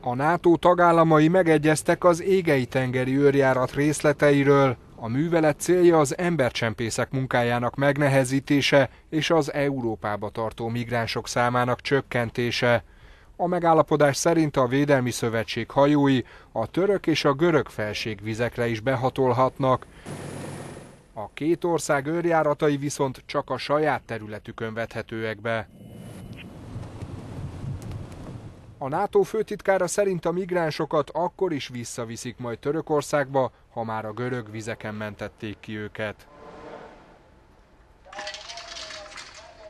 A NATO tagállamai megegyeztek az égei-tengeri őrjárat részleteiről. A művelet célja az embercsempészek munkájának megnehezítése és az Európába tartó migránsok számának csökkentése. A megállapodás szerint a Védelmi Szövetség hajói a török és a görög felségvizekre is behatolhatnak. A két ország őrjáratai viszont csak a saját területükön vethetőek be. A NATO főtitkára szerint a migránsokat akkor is visszaviszik majd Törökországba, ha már a görög vizeken mentették ki őket.